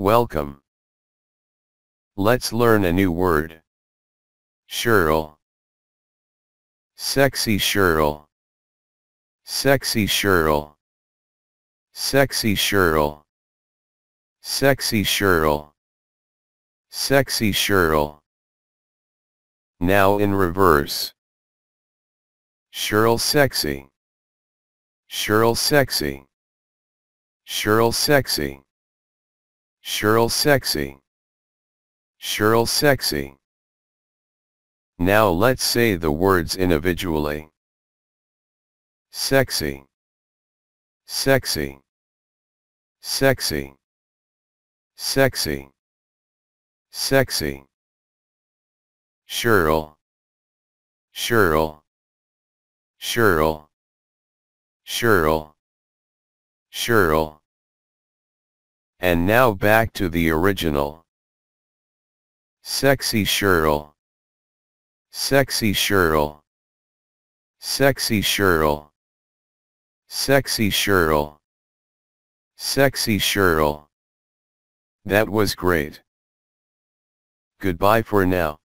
Welcome. Let's learn a new word. Sherle. Sexy Sherle. Sexy Sherle. Sexy Sherle. Sexy Sherle. Sexy Sherle. Now in reverse. Sherle sexy. Sherle sexy. Sherle sexy. Sherle sexy. Sherle sexy. Now let's say the words individually. Sexy. Sexy. Sexy. Sexy. Sexy. Sherle. Sherle. Sherle. Sherle. Sherle. And now back to the original. Sexy Sherle. Sexy Sherle. Sexy Sherle. Sexy Sherle. Sexy Sherle. That was great. Goodbye for now.